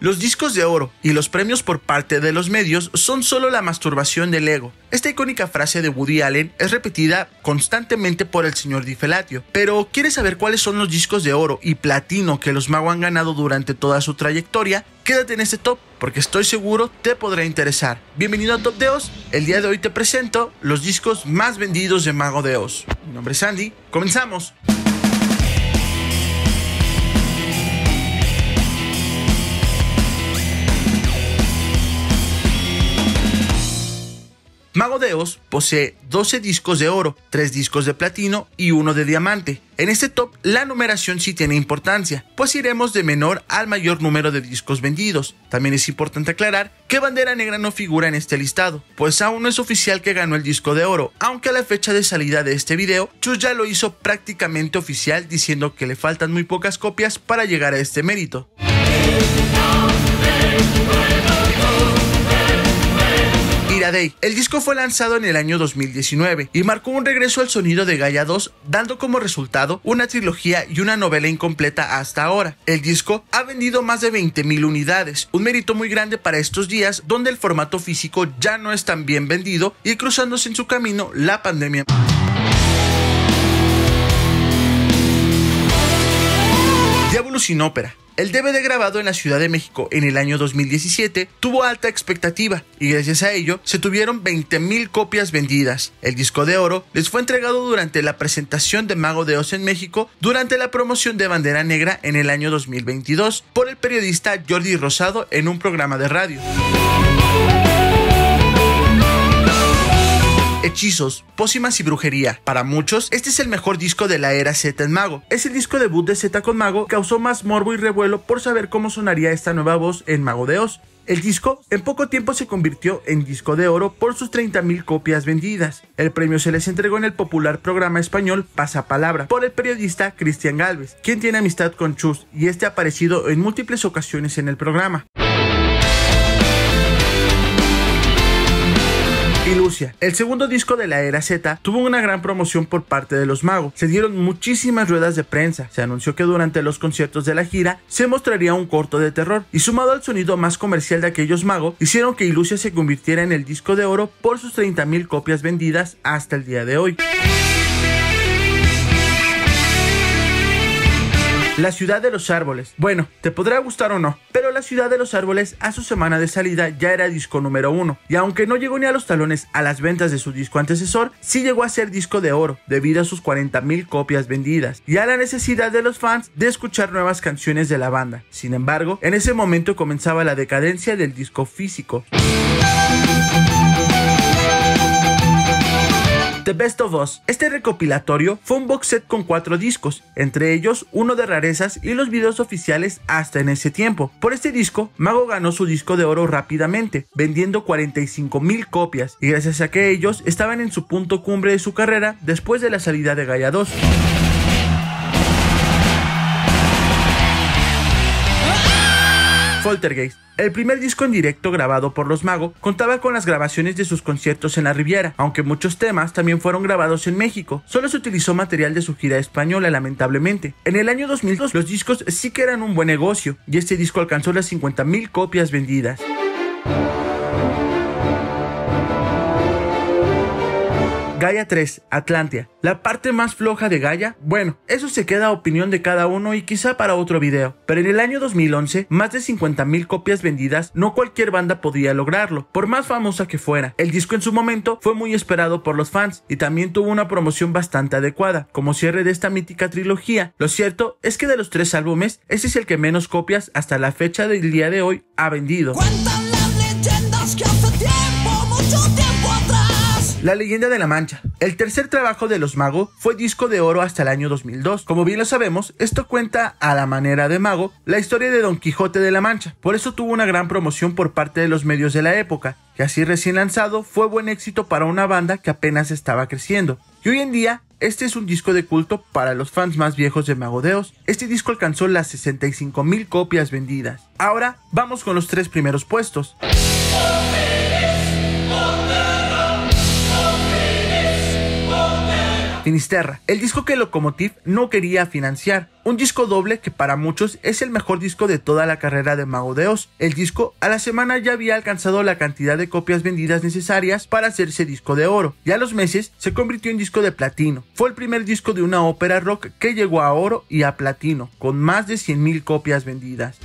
Los discos de oro y los premios por parte de los medios son solo la masturbación del ego. Esta icónica frase de Woody Allen es repetida constantemente por el señor Di Felatio, pero ¿quieres saber cuáles son los discos de oro y platino que los Mago han ganado durante toda su trayectoria? Quédate en este top porque estoy seguro te podrá interesar. Bienvenido a Top de Oz, el día de hoy te presento los discos más vendidos de Mago de Oz. Mi nombre es Andy, comenzamos. Mago de Oz posee 12 discos de oro, 3 discos de platino y 1 de diamante. En este top la numeración sí tiene importancia, pues iremos de menor al mayor número de discos vendidos. También es importante aclarar que Bandera Negra no figura en este listado, pues aún no es oficial que ganó el disco de oro, aunque a la fecha de salida de este video, Txus ya lo hizo prácticamente oficial diciendo que le faltan muy pocas copias para llegar a este mérito. Day. El disco fue lanzado en el año 2019 y marcó un regreso al sonido de Gaia 2, dando como resultado una trilogía y una novela incompleta hasta ahora. El disco ha vendido más de 20.000 unidades, un mérito muy grande para estos días donde el formato físico ya no es tan bien vendido y cruzándose en su camino la pandemia. Diabulus in Opera. El DVD grabado en la Ciudad de México en el año 2017 tuvo alta expectativa y gracias a ello se tuvieron 20.000 copias vendidas. El disco de oro les fue entregado durante la presentación de Mago de Oz en México durante la promoción de Bandera Negra en el año 2022 por el periodista Jordi Rosado en un programa de radio. Hechizos, pócimas y brujería. Para muchos, este es el mejor disco de la era Z en Mago. Es el disco debut de Z con Mago, causó más morbo y revuelo por saber cómo sonaría esta nueva voz en Mago de Oz. El disco en poco tiempo se convirtió en disco de oro por sus 30.000 copias vendidas. El premio se les entregó en el popular programa español Pasapalabra por el periodista Cristian Galvez, quien tiene amistad con Txus y este ha aparecido en múltiples ocasiones en el programa. Ilusión. El segundo disco de la era Z tuvo una gran promoción por parte de los magos. Se dieron muchísimas ruedas de prensa. Se anunció que durante los conciertos de la gira se mostraría un corto de terror y sumado al sonido más comercial de aquellos magos hicieron que Ilusión se convirtiera en el disco de oro por sus 30.000 copias vendidas hasta el día de hoy. La Ciudad de los Árboles. Bueno, te podrá gustar o no, pero La Ciudad de los Árboles a su semana de salida ya era disco número 1, y aunque no llegó ni a los talones a las ventas de su disco antecesor, sí llegó a ser disco de oro, debido a sus 40.000 copias vendidas, y a la necesidad de los fans de escuchar nuevas canciones de la banda. Sin embargo, en ese momento comenzaba la decadencia del disco físico. The Best of Us. Este recopilatorio fue un box set con 4 discos, entre ellos uno de rarezas y los videos oficiales hasta en ese tiempo. Por este disco, Mago ganó su disco de oro rápidamente, vendiendo 45.000 copias, y gracias a que ellos estaban en su punto cumbre de su carrera después de la salida de Gaia 2. Poltergeist. El primer disco en directo grabado por los Mago contaba con las grabaciones de sus conciertos en la Riviera, aunque muchos temas también fueron grabados en México. Solo se utilizó material de su gira española, lamentablemente. En el año 2002 los discos sí que eran un buen negocio y este disco alcanzó las 50.000 copias vendidas. Gaia 3, Atlantia. La parte más floja de Gaia, bueno, eso se queda a opinión de cada uno y quizá para otro video, pero en el año 2011, más de 50.000 copias vendidas, no cualquier banda podía lograrlo, por más famosa que fuera. El disco en su momento fue muy esperado por los fans y también tuvo una promoción bastante adecuada, como cierre de esta mítica trilogía. Lo cierto es que de los 3 álbumes, este es el que menos copias hasta la fecha del día de hoy ha vendido. Cuentan las leyendas que hace tiempo, mucho tiempo atrás. La leyenda de la mancha. El tercer trabajo de los Mago fue disco de oro hasta el año 2002. Como bien lo sabemos, esto cuenta a la manera de Mago la historia de Don Quijote de la Mancha. Por eso tuvo una gran promoción por parte de los medios de la época, y así recién lanzado fue buen éxito para una banda que apenas estaba creciendo. Y hoy en día, este es un disco de culto para los fans más viejos de Mago de Oz. Este disco alcanzó las 65.000 copias vendidas. Ahora vamos con los 3 primeros puestos. Finisterra, el disco que Locomotive no quería financiar. Un disco doble que para muchos es el mejor disco de toda la carrera de Mago de Oz. El disco a la semana ya había alcanzado la cantidad de copias vendidas necesarias para hacerse disco de oro, y a los meses se convirtió en disco de platino. Fue el primer disco de una ópera rock que llegó a oro y a platino, con más de 100,000 copias vendidas.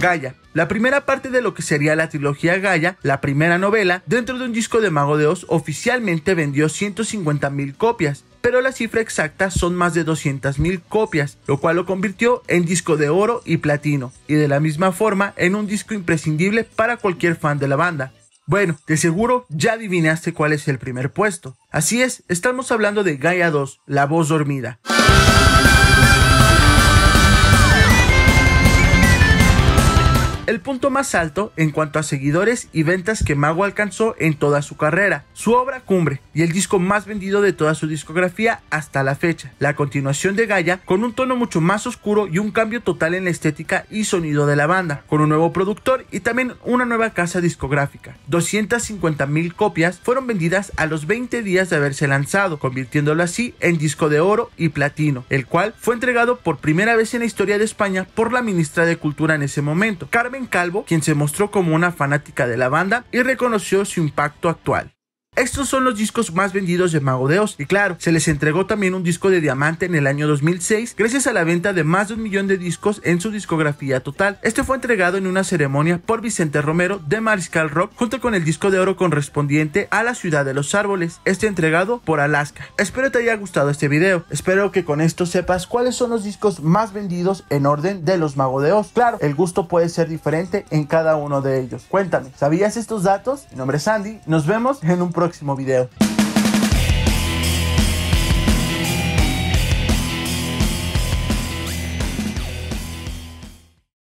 Gaia, la primera parte de lo que sería la trilogía Gaia, la primera novela, dentro de un disco de Mago de Oz, oficialmente vendió 150,000 copias, pero la cifra exacta son más de 200,000 copias, lo cual lo convirtió en disco de oro y platino, y de la misma forma en un disco imprescindible para cualquier fan de la banda. Bueno, de seguro ya adivinaste cuál es el primer puesto. Así es, estamos hablando de Gaia 2, La Voz Dormida. El punto más alto en cuanto a seguidores y ventas que Mago alcanzó en toda su carrera, su obra cumbre y el disco más vendido de toda su discografía hasta la fecha, la continuación de Gaia con un tono mucho más oscuro y un cambio total en la estética y sonido de la banda, con un nuevo productor y también una nueva casa discográfica. 250,000 copias fueron vendidas a los 20 días de haberse lanzado, convirtiéndolo así en disco de oro y platino, el cual fue entregado por primera vez en la historia de España por la ministra de Cultura en ese momento, Carmen Calvo, quien se mostró como una fanática de la banda y reconoció su impacto actual. Estos son los discos más vendidos de Mago de Oz, y claro, se les entregó también un disco de diamante en el año 2006 gracias a la venta de más de 1,000,000 de discos en su discografía total. Este fue entregado en una ceremonia por Vicente Romero de Mariscal Rock junto con el disco de oro correspondiente a La Ciudad de los Árboles, este entregado por Alaska. Espero te haya gustado este video, espero que con esto sepas cuáles son los discos más vendidos en orden de los Mago de Oz. Claro, el gusto puede ser diferente en cada uno de ellos. Cuéntame, ¿sabías estos datos? Mi nombre es Andy, nos vemos en un próximo video.